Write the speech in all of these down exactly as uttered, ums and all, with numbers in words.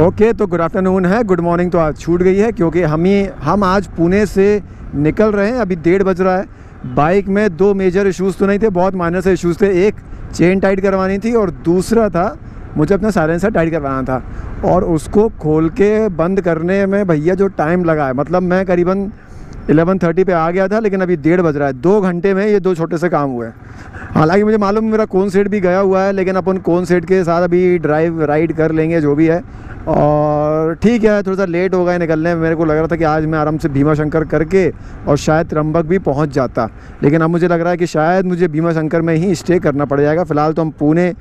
Okay okay, तो good afternoon है, good morning तो आज छूट गई है क्योंकि हम ही हम आज पुणे से निकल रहे हैं। अभी डेढ़ बज रहा है। बाइक में दो मेजर इश्यूज़ तो नहीं थे, बहुत माइनर से इश्यूज़ थे। एक चेन टाइट करवानी थी और दूसरा था मुझे अपना साइलेंसर टाइट करवाना था, और उसको खोल के बंद करने में भैया जो टाइम लगा है, मतलब मैं करीबन ग्यारह तीस पे आ गया था लेकिन अभी डेढ़ बज रहा है। दो घंटे में ये दो छोटे से काम हुए हैं। हालांकि मुझे मालूम मेरा कोन सेट भी गया हुआ है, लेकिन अपन कोन सेट के साथ अभी ड्राइव राइड कर लेंगे जो भी है। और ठीक है, थोड़ा सा लेट हो गया निकलने में। मेरे को लग रहा था कि आज मैं आराम से भीमाशंकर करके और शायद त्रिंबक भी पहुँच जाता, लेकिन अब मुझे लग रहा है कि शायद मुझे भीमाशंकर में ही स्टे करना पड़ जाएगा। फ़िलहाल तो हम पुणे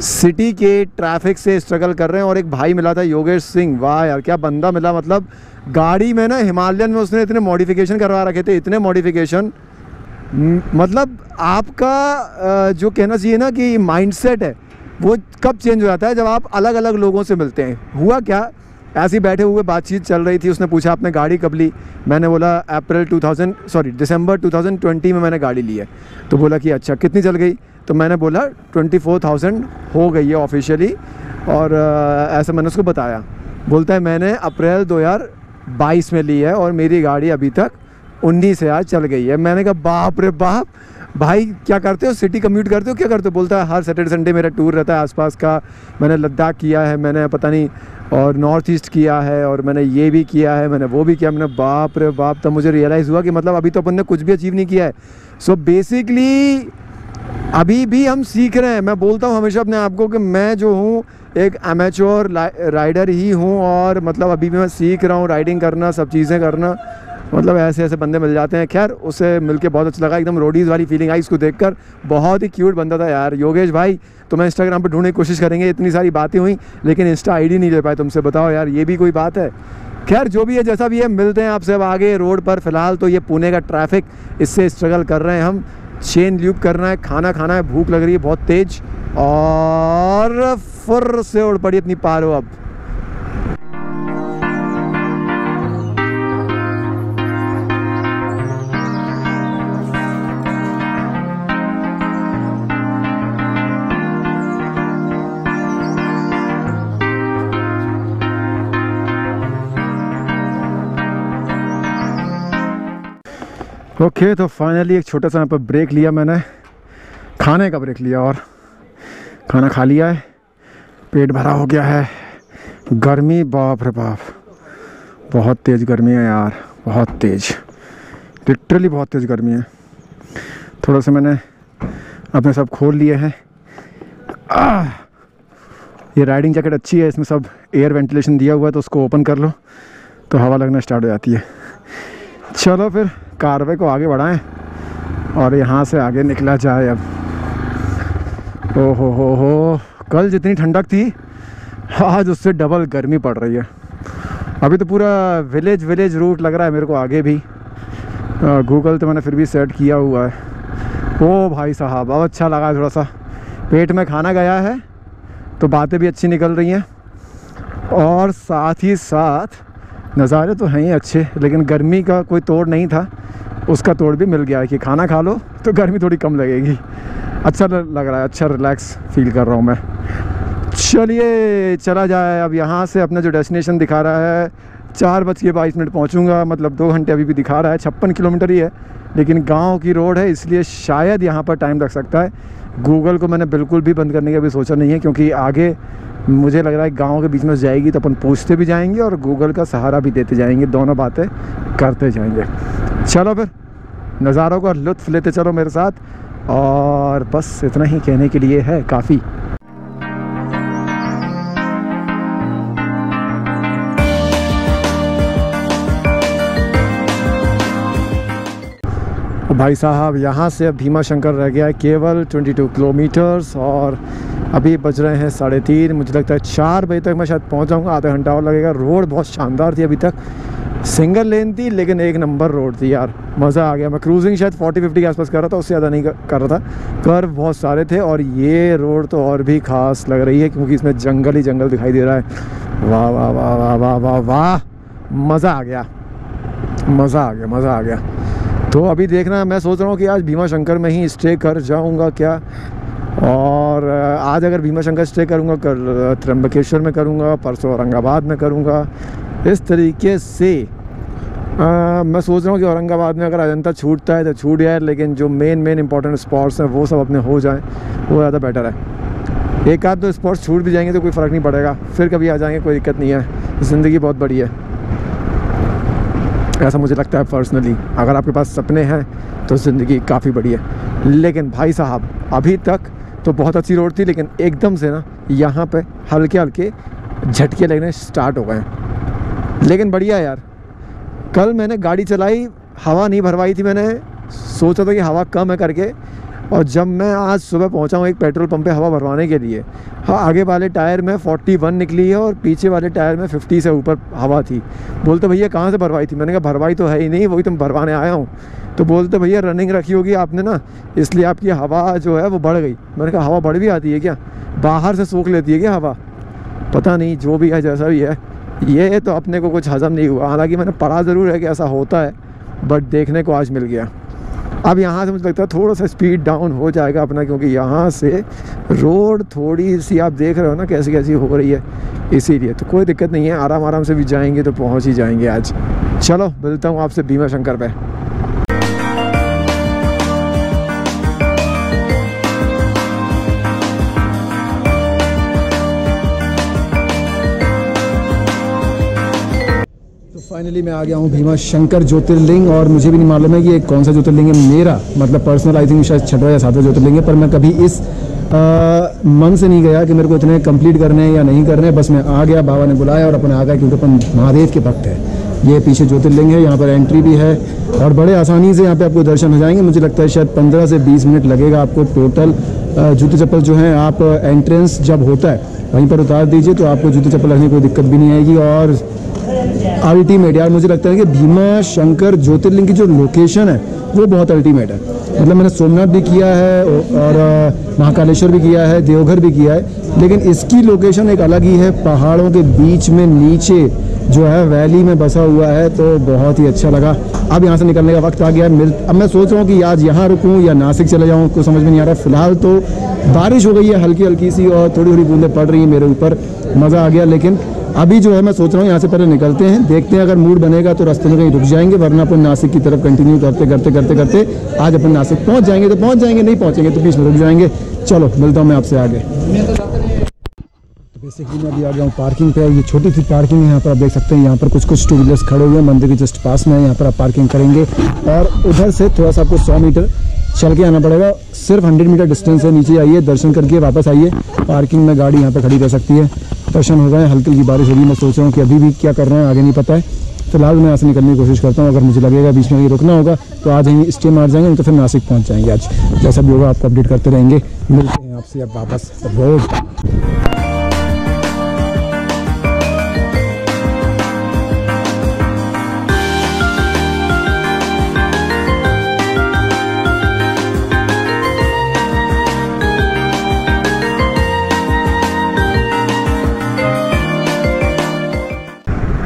सिटी के ट्रैफिक से स्ट्रगल कर रहे हैं। और एक भाई मिला था, योगेश सिंह। वाह यार, क्या बंदा मिला। मतलब गाड़ी में ना हिमालयन में उसने इतने मॉडिफिकेशन करवा रखे थे, इतने मॉडिफिकेशन, मतलब आपका जो कहना चाहिए ना कि माइंडसेट है वो कब चेंज हो जाता है जब आप अलग अलग लोगों से मिलते हैं। हुआ क्या, ऐसे ही बैठे हुए बातचीत चल रही थी। उसने पूछा आपने गाड़ी कब ली, मैंने बोला April two thousand sorry December two thousand twenty में मैंने गाड़ी ली है। तो बोला कि अच्छा कितनी चल गई, तो मैंने बोला चौबीस हज़ार हो गई है ऑफिशियली, और ऐसा मैंने उसको बताया। बोलता है मैंने अप्रैल दो हज़ार बाईस में ली है और मेरी गाड़ी अभी तक उन्नीस हज़ार चल गई है। मैंने कहा बाप रे बाप, भाई क्या करते हो, सिटी कम्यूट करते हो, क्या करते हो? बोलता है हर सैटरडे संडे मेरा टूर रहता है आसपास का। मैंने लद्दाख किया है, मैंने पता नहीं और नॉर्थ ईस्ट किया है, और मैंने ये भी किया है, मैंने वो भी किया। मैंने बाप रे बाप, तब मुझे रियलाइज़ हुआ कि मतलब अभी तो अपन ने कुछ भी अचीव नहीं किया है। सो बेसिकली अभी भी हम सीख रहे हैं। मैं बोलता हूँ हमेशा अपने आप को कि मैं जो हूँ एक अमेच्योर राइडर ही हूँ, और मतलब अभी भी मैं सीख रहा हूँ राइडिंग करना, सब चीज़ें करना। मतलब ऐसे ऐसे बंदे मिल जाते हैं। खैर, उसे मिलके बहुत अच्छा लगा, एकदम रोडीज़ वाली फीलिंग आई उसको देखकर। बहुत ही क्यूट बंदा था यार। योगेश भाई, तुम्हें इंस्टाग्राम पर ढूंढने की कोशिश करेंगे। इतनी सारी बातें हुई लेकिन इंस्टा आईडी नहीं ले पाए तुमसे। बताओ यार, ये भी कोई बात है। खैर, जो भी है जैसा भी है, मिलते हैं आपसे अब आगे रोड पर। फिलहाल तो ये पुणे का ट्रैफिक, इससे स्ट्रगल कर रहे हैं हम। चेन लूप करना है, खाना खाना है, भूख लग रही है बहुत तेज, और फुर से उड़ पड़ी अपनी पार हो। अब ओके okay, तो फाइनली एक छोटा सा यहाँ पर ब्रेक लिया मैंने, खाने का ब्रेक लिया, और खाना खा लिया है, पेट भरा हो गया है। गर्मी बाप रे बाप, बहुत तेज़ गर्मी है यार, बहुत तेज़, लिटरली बहुत तेज़ गर्मी है। थोड़ा सा मैंने अपने सब खोल लिए हैं। ये राइडिंग जैकेट अच्छी है, इसमें सब एयर वेंटिलेशन दिया हुआ है, तो उसको ओपन कर लो तो हवा लगना स्टार्ट हो जाती है। चलो फिर कारवे को आगे बढ़ाएं और यहाँ से आगे निकला जाए। अब ओ हो हो हो, कल जितनी ठंडक थी आज उससे डबल गर्मी पड़ रही है। अभी तो पूरा विलेज विलेज रूट लग रहा है मेरे को आगे भी। गूगल तो मैंने फिर भी सेट किया हुआ है। ओ भाई साहब, अब अच्छा लगा, थोड़ा सा पेट में खाना गया है तो बातें भी अच्छी निकल रही हैं, और साथ ही साथ नज़ारे तो हैं ही अच्छे, लेकिन गर्मी का कोई तोड़ नहीं था, उसका तोड़ भी मिल गया है कि खाना खा लो तो गर्मी थोड़ी कम लगेगी। अच्छा लग रहा है, अच्छा रिलैक्स फील कर रहा हूँ मैं। चलिए चला जाए अब यहाँ से। अपना जो डेस्टिनेशन दिखा रहा है चार बज के बाईस मिनट पहुँचूँगा, मतलब दो घंटे अभी भी दिखा रहा है। छप्पन किलोमीटर ही है, लेकिन गाँव की रोड है इसलिए शायद यहाँ पर टाइम लग सकता है। गूगल को मैंने बिल्कुल भी बंद करने का भी सोचा नहीं है, क्योंकि आगे मुझे लग रहा है गांव के बीच में जाएगी तो अपन पूछते भी जाएंगे और गूगल का सहारा भी देते जाएंगे, दोनों बातें करते जाएंगे। चलो फिर नज़ारों का लुत्फ लेते चलो मेरे साथ, और बस इतना ही कहने के लिए है काफ़ी। भाई साहब, यहाँ से अब भीमाशंकर रह गया है केवल बाईस किलोमीटर्स, और अभी बज रहे हैं साढ़े तीन। मुझे लगता है चार बजे तक मैं शायद पहुँच जाऊँगा, आधा घंटा और लगेगा। रोड बहुत शानदार थी अभी तक, सिंगल लेन थी लेकिन एक नंबर रोड थी यार, मज़ा आ गया। मैं क्रूजिंग शायद चालीस पचास के आसपास कर रहा था, उससे ज़्यादा नहीं कर रहा था। कर्व बहुत सारे थे, और ये रोड तो और भी ख़ास लग रही है क्योंकि इसमें जंगल ही जंगल दिखाई दे रहा है। वाह वाह वाह वाह वाह वाह वाह, मज़ा आ गया, मज़ा आ गया, मज़ा आ गया। तो अभी देखना, मैं सोच रहा हूँ कि आज भीमाशंकर में ही स्टे कर जाऊँगा क्या, और आज अगर भीमाशंकर स्टे करूँगा, कल त्र्यंबकेश्वर में करूँगा, परसों औरंगाबाद में करूँगा। इस तरीके से आ, मैं सोच रहा हूँ कि औरंगाबाद में अगर अजंता छूटता है तो छूट जाए, लेकिन जो मेन मेन इंपॉर्टेंट स्पॉट्स हैं वो सब अपने हो जाएं, वो ज़्यादा बेटर है। एक आध दो स्पॉट्स छूट भी जाएंगे तो कोई फ़र्क नहीं पड़ेगा, फिर कभी आ जाएंगे, कोई दिक्कत नहीं है। ज़िंदगी बहुत बड़ी है, ऐसा मुझे लगता है पर्सनली। अगर आपके पास सपने हैं तो ज़िंदगी काफ़ी बड़ी है। लेकिन भाई साहब, अभी तक तो बहुत अच्छी रोड थी, लेकिन एकदम से ना यहाँ पर हल्के हल्के झटके लगने स्टार्ट हो गए हैं। लेकिन बढ़िया यार, कल मैंने गाड़ी चलाई, हवा नहीं भरवाई थी, मैंने सोचा था कि हवा कम है करके। और जब मैं आज सुबह पहुंचा हूँ एक पेट्रोल पंप पे हवा भरवाने के लिए, हाँ आगे वाले टायर में इकतालीस निकली है और पीछे वाले टायर में पचास से ऊपर हवा थी। बोलते भैया कहाँ से भरवाई थी? मैंने कहा भरवाई तो है ही नहीं, वही तुम भरवाने आया हूँ। तो बोलते भैया रनिंग रखी होगी आपने ना, इसलिए आपकी हवा जो है वो बढ़ गई। मैंने कहा हवा बढ़ भी आती है क्या? बाहर से सोख लेती है क्या हवा? पता नहीं, जो भी है जैसा भी है, ये तो अपने को कुछ हज़म नहीं हुआ। हालांकि मैंने पढ़ा ज़रूर है कि ऐसा होता है, बट देखने को आज मिल गया। अब यहाँ से मुझे लगता है थोड़ा सा स्पीड डाउन हो जाएगा अपना, क्योंकि यहाँ से रोड थोड़ी सी आप देख रहे हो ना कैसी कैसी हो रही है, इसीलिए। तो कोई दिक्कत नहीं है, आराम आराम से भी जाएंगे तो पहुँच ही जाएंगे आज। चलो मिलता हूँ आपसे भीमाशंकर पे। फाइनली मैं आ गया हूँ भीमाशंकर ज्योतिर्लिंग, और मुझे भी नहीं मालूम है कि ये कौन सा ज्योतिर्लिंग है। मेरा मतलब पर्सनल आई थिंक शायद छठवा या सातवा ज्योतिर्लिंग है, पर मैं कभी इस आ, मन से नहीं गया कि मेरे को इतने कंप्लीट करने हैं या नहीं करने हैं। बस मैं आ गया, बाबा ने बुलाया और अपन आ गया, क्योंकि अपन महादेव के भक्त है। ये पीछे ज्योतिर्लिंग है, यहाँ पर एंट्री भी है और बड़े आसानी से यहाँ पर आपको दर्शन हो जाएंगे। मुझे लगता है शायद पंद्रह से बीस मिनट लगेगा आपको टोटल। जूते चप्पल जो हैं आप एंट्रेंस जब होता है वहीं पर उतार दीजिए, तो आपको जूते चप्पल रखने की कोई दिक्कत भी नहीं आएगी। और अल्टीमेट यार, मुझे लगता है कि भीमाशंकर ज्योतिर्लिंग की जो लोकेशन है वो बहुत अल्टीमेट है। मतलब मैंने सोमनाथ भी किया है और महाकालेश्वर भी किया है, देवघर भी किया है, लेकिन इसकी लोकेशन एक अलग ही है। पहाड़ों के बीच में नीचे जो है वैली में बसा हुआ है, तो बहुत ही अच्छा लगा। अब यहाँ से निकलने का वक्त आ गया है। मिल अब मैं सोच रहा हूँ कि आज यहाँ रुकूँ या नासिक चले जाऊँ, कुछ समझ में नहीं आ रहा। फिलहाल तो बारिश हो गई है हल्की हल्की सी और थोड़ी थोड़ी बूंदें पड़ रही हैं मेरे ऊपर, मज़ा आ गया। लेकिन अभी जो है मैं सोच रहा हूँ यहाँ से पहले निकलते हैं, देखते हैं अगर मूड बनेगा तो रास्ते में कहीं रुक जाएंगे, वरना अपन नासिक की तरफ कंटिन्यू करते करते करते करते आज अपन नासिक पहुँच जाएंगे तो पहुँच जाएंगे, नहीं पहुँचेंगे तो बीच में रुक जाएंगे। चलो मिलता हूँ मैं आपसे आगे। तो बेसिकली मैं अभी आ गया हूँ पार्किंग पे। ये छोटी सी पार्किंग है, यहाँ पर आप देख सकते हैं, यहाँ पर कुछ कुछ टू व्हीलर्स खड़े हुए हैं, मंदिर के जस्ट पास में है। यहाँ पर आप पार्किंग करेंगे और उधर से थोड़ा सा आपको सौ मीटर चल के आना पड़ेगा। सिर्फ हंड्रेड मीटर डिस्टेंस है, नीचे आइए, दर्शन करके वापस आइए। पार्किंग में गाड़ी यहाँ पर खड़ी रह सकती है। दर्शन हो गए, हल्की की बारिश होगी। मैं सोच रहा हूँ कि अभी भी क्या करना है आगे नहीं पता है, फिलहाल मैं यहाँ से निकलने की कोशिश करता हूँ। अगर मुझे लगेगा बीच में रुकना होगा तो आज यहीं स्टे मार जाएंगे, नहीं तो फिर नासिक पहुँच जाएंगे। आज जैसा भी होगा आपको अपडेट करते रहेंगे। मिलते हैं आपसे अब वापस रोड।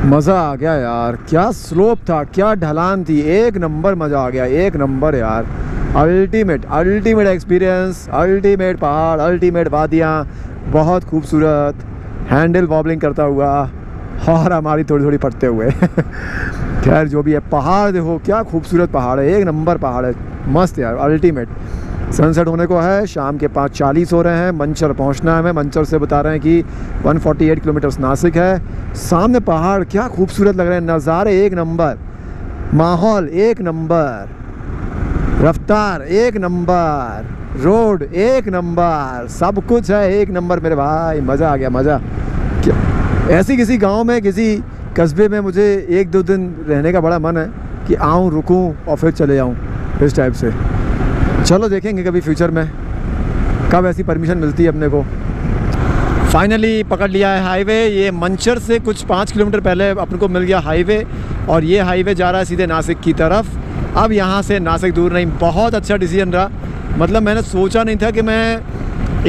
मज़ा आ गया यार, क्या स्लोप था, क्या ढलान थी, एक नंबर मज़ा आ गया, एक नंबर यार। अल्टीमेट अल्टीमेट एक्सपीरियंस, अल्टीमेट पहाड़, अल्टीमेट वादियाँ, बहुत खूबसूरत। हैंडल वॉबलिंग करता हुआ और हमारी थोड़ी थोड़ी पड़ते हुए खैर जो भी है, पहाड़ देखो क्या खूबसूरत पहाड़ है, एक नंबर पहाड़ है, मस्त यार अल्टीमेट। सनसेट होने को है, शाम के पाँच चालीस हो रहे हैं। मंचर पहुंचना है हमें, मंचर से बता रहे हैं कि एक सौ अड़तालीस किलोमीटर नासिक है। सामने पहाड़ क्या खूबसूरत लग रहे हैं, नज़ारे एक नंबर, माहौल एक नंबर, रफ्तार एक नंबर, रोड एक नंबर, सब कुछ है एक नंबर मेरे भाई। मज़ा आ गया, मज़ा। ऐसी किसी गांव में, किसी कस्बे में मुझे एक दो दिन रहने का बड़ा मन है कि आऊँ, रुकूँ और फिर चले जाऊँ, इस टाइप से। चलो देखेंगे कभी फ्यूचर में कब ऐसी परमिशन मिलती है अपने को। फाइनली पकड़ लिया है हाईवे। ये मंचर से कुछ पाँच किलोमीटर पहले अपन को मिल गया हाईवे, और ये हाईवे जा रहा है सीधे नासिक की तरफ। अब यहाँ से नासिक दूर नहीं। बहुत अच्छा डिसीजन रहा, मतलब मैंने सोचा नहीं था कि मैं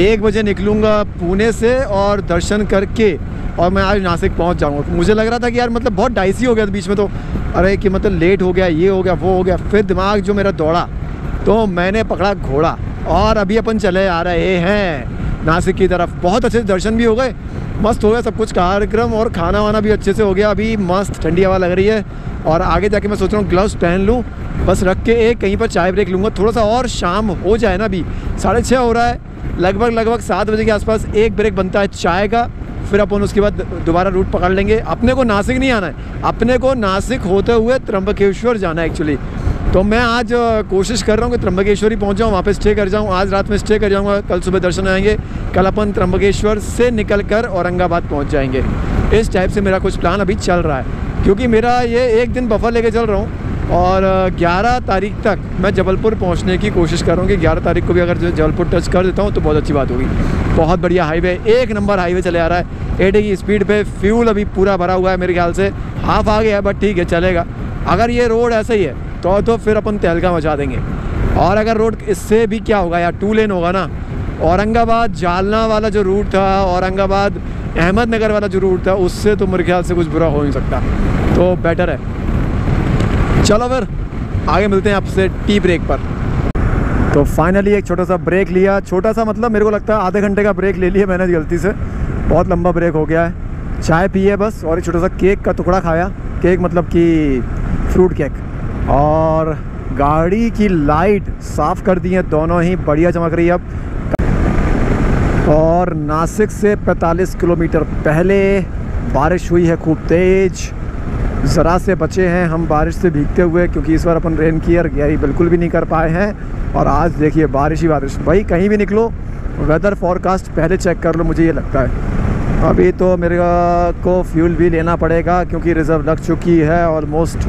एक बजे निकलूँगा पुणे से और दर्शन करके और मैं आज नासिक पहुँच जाऊँगा। मुझे लग रहा था कि यार मतलब बहुत डाइसी हो गया बीच में, तो अरे कि मतलब लेट हो गया, ये हो गया, वो हो गया। फिर दिमाग जो मेरा दौड़ा तो मैंने पकड़ा घोड़ा और अभी अपन चले आ रहे हैं नासिक की तरफ। बहुत अच्छे दर्शन भी हो गए, मस्त हो गया सब कुछ कार्यक्रम, और खाना वाना भी अच्छे से हो गया। अभी मस्त ठंडी हवा लग रही है और आगे जाके मैं सोच रहा हूँ ग्लव्स पहन लूँ बस, रख के एक कहीं पर चाय ब्रेक लूँगा थोड़ा सा, और शाम हो जाए ना। अभी साढ़े छः हो रहा है, लगभग लगभग सात बजे के आसपास एक ब्रेक बनता है चाय का, फिर अपन उसके बाद दोबारा रूट पकड़ लेंगे। अपने को नासिक नहीं आना है, अपने को नासिक होते हुए त्र्यंबकेश्वर जाना है एक्चुअली। तो मैं आज कोशिश कर रहा हूँ कि त्र्यंबकेश्वर ही पहुँच जाऊँ, वहाँ पे स्टे कर जाऊँ, आज रात में स्टे कर जाऊँगा, कल सुबह दर्शन आएंगे, कल अपन त्र्यंबकेश्वर से निकलकर औरंगाबाद पहुँच जाएंगे। इस टाइप से मेरा कुछ प्लान अभी चल रहा है, क्योंकि मेरा ये एक दिन बफर लेके चल रहा हूँ और ग्यारह तारीख तक मैं जबलपुर पहुंचने की कोशिश करूँगी। ग्यारह तारीख को भी अगर जबलपुर टच कर देता हूं तो बहुत अच्छी बात होगी। बहुत बढ़िया हाईवे, एक नंबर हाईवे चले आ रहा है एटी की स्पीड पे। फ्यूल अभी पूरा भरा हुआ है, मेरे ख्याल से हाफ आ गया है, बट ठीक है चलेगा। अगर ये रोड ऐसा ही है तो तो फिर अपन तहलका मचा देंगे। और अगर रोड इससे भी क्या होगा यार, टू लेन होगा ना। औरंगाबाद जालना वाला जो रूट था, औरंगाबाद अहमदनगर वाला जो रूट था, उससे तो मेरे ख्याल से कुछ बुरा हो नहीं सकता, तो बेटर है। चलो फिर आगे मिलते हैं आपसे टी ब्रेक पर। तो फाइनली एक छोटा सा ब्रेक लिया, छोटा सा मतलब मेरे को लगता है आधे घंटे का ब्रेक ले लिया मैंने गलती से, बहुत लंबा ब्रेक हो गया है। चाय पिए बस, और एक छोटा सा केक का टुकड़ा खाया, केक मतलब कि फ्रूट केक। और गाड़ी की लाइट साफ़ कर दी है दोनों ही, बढ़िया चमक रही है अब। और नासिक से पैंतालीस किलोमीटर पहले बारिश हुई है खूब तेज़, ज़रा से बचे हैं हम बारिश से भीगते हुए, क्योंकि इस बार अपन रेन की तैयारी बिल्कुल भी नहीं कर पाए हैं। और आज देखिए बारिश ही बारिश भाई, कहीं भी निकलो वेदर फॉरकास्ट पहले चेक कर लो, मुझे ये लगता है। अभी तो मेरे को फ्यूल भी लेना पड़ेगा क्योंकि रिज़र्व लग चुकी है ऑलमोस्ट।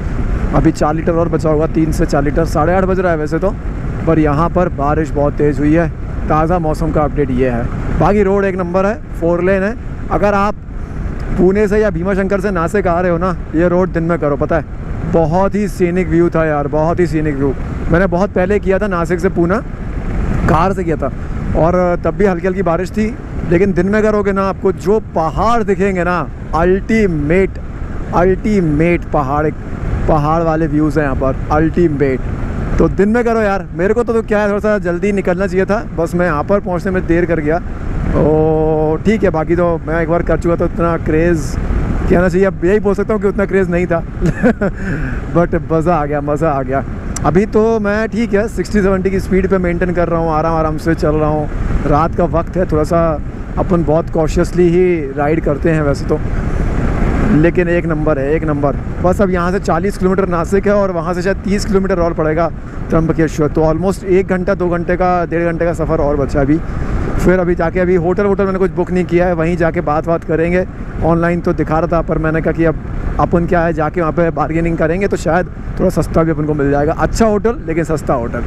अभी चार लीटर और बचा होगा, तीन से चार लीटर। साढ़े आठ बज रहा है वैसे तो, पर यहाँ पर बारिश बहुत तेज़ हुई है। ताज़ा मौसम का अपडेट ये है। बाकी रोड एक नंबर है, फोर लेन है। अगर आप पुणे से या भीमाशंकर से नासिक आ रहे हो ना, ये रोड दिन में करो। पता है बहुत ही सीनिक व्यू था यार, बहुत ही सीनिक व्यू। मैंने बहुत पहले किया था नासिक से पूना, कार से किया था, और तब भी हल्की हल्की बारिश थी। लेकिन दिन में करोगे ना, आपको जो पहाड़ दिखेंगे ना, अल्टीमेट अल्टीमेट पहाड़ पहाड़ वाले व्यूज़ हैं यहाँ पर, अल्टीमेट। तो दिन में करो यार। मेरे को तो, तो क्या है, थोड़ा सा जल्दी निकलना चाहिए था, बस मैं यहाँ पर पहुँचने में देर कर गया। तो ठीक है, बाकी तो मैं एक बार कर चुका तो उतना क्रेज़ कहना चाहिए, अब यही बोल सकता हूँ कि उतना क्रेज़ नहीं था बट मज़ा आ गया, मज़ा आ गया। अभी तो मैं ठीक है सिक्सटी सेवेंटी की स्पीड पे मेंटेन कर रहा हूँ, आराम आराम से चल रहा हूँ। रात का वक्त है, थोड़ा सा अपन बहुत कॉशियसली ही राइड करते हैं वैसे तो, लेकिन एक नंबर है, एक नंबर। बस अब यहाँ से चालीस किलोमीटर नासिक है, और वहाँ से शायद तीस किलोमीटर और पड़ेगा त्र्यंबकेश्वर। तो ऑलमोस्ट एक घंटा दो घंटे का डेढ़ घंटे का सफ़र और बचा अभी। फिर अभी जाके अभी होटल वोटल मैंने कुछ बुक नहीं किया है, वहीं जाके बात बात करेंगे। ऑनलाइन तो दिखा रहा था, पर मैंने कहा कि अब अपन क्या है, जाके वहाँ पे बार्गेनिंग करेंगे तो शायद थोड़ा सस्ता भी अपन को मिल जाएगा। अच्छा होटल, लेकिन सस्ता होटल।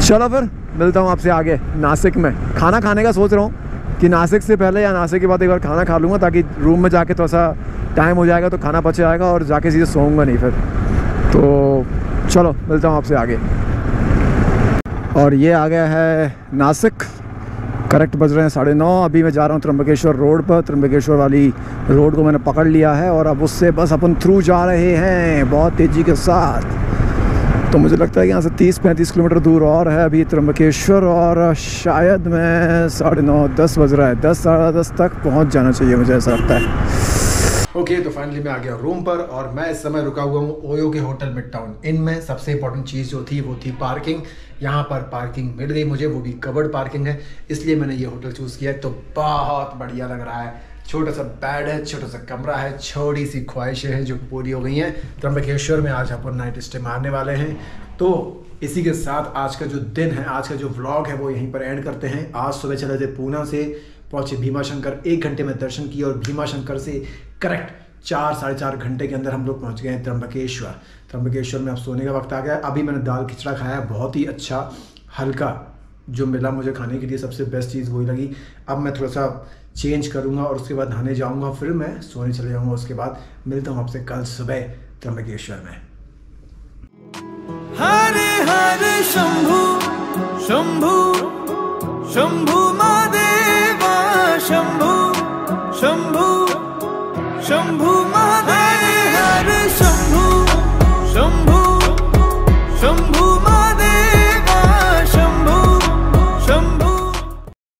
चलो फिर मिलता हूँ आपसे आगे नासिक में। खाना खाने का सोच रहा हूँ कि नासिक से पहले या नासिक के बाद एक बार खाना खा लूँगा, ताकि रूम में जाके थोड़ा सा टाइम हो जाएगा तो खाना बच जाएगा, और जाके सीधे सोऊँगा नहीं फिर। तो चलो मिलता हूँ आपसे आगे। और ये आ गया है नासिक, करेक्ट बज रहे हैं साढ़े नौ। अभी मैं जा रहा हूँ त्र्यंबकेश्वर रोड पर, त्र्यंबकेश्वर वाली रोड को मैंने पकड़ लिया है, और अब उससे बस अपन थ्रू जा रहे हैं बहुत तेज़ी के साथ। तो मुझे लगता है कि यहाँ से तीस पैंतीस किलोमीटर दूर और है अभी त्र्यंबकेश्वर, और शायद मैं साढ़े नौ दस बज रहा है, दस साढ़े दस तक पहुँच जाना चाहिए, मुझे ऐसा लगता है। ओके okay, तो फाइनली मैं आ गया रूम पर, और मैं इस समय रुका हुआ हूँ ओयो के होटल मिड टाउन। इनमें सबसे इंपॉर्टेंट चीज़ जो थी वो थी पार्किंग। यहाँ पर पार्किंग मिल गई मुझे, वो भी कवर्ड पार्किंग है, इसलिए मैंने ये होटल चूज़ किया। तो बहुत बढ़िया लग रहा है, छोटा सा बेड है, छोटा सा कमरा है, छोटी सी ख्वाहिशें हैं जो पूरी हो गई हैं। त्र्यंबकेश्वर में आज अपन नाइट स्टे मारने वाले हैं। तो इसी के साथ आज का जो दिन है, आज का जो व्लॉग है, वो यहीं पर एंड करते हैं। आज सुबह चले थे पूना से, पहुँचे भीमाशंकर, एक घंटे में दर्शन किए, और भीमाशंकर से करेक्ट चार साढ़े चार घंटे के अंदर हम लोग पहुँच गए हैं त्र्यंबकेश्वर। त्र्यंबकेश्वर में अब सोने का वक्त आ गया। अभी मैंने दाल खिचड़ा खाया, बहुत ही अच्छा हल्का जो मिला मुझे खाने के लिए, सबसे बेस्ट चीज़ वही लगी। अब मैं थोड़ा सा चेंज करूँगा और उसके बाद नहाने जाऊँगा, फिर मैं सोने चले जाऊँगा। उसके बाद मिलता हूँ आपसे कल सुबह त्र्यंबकेश्वर में। हरे हरे शंभू शंभू शंभू महादेवा शंभू।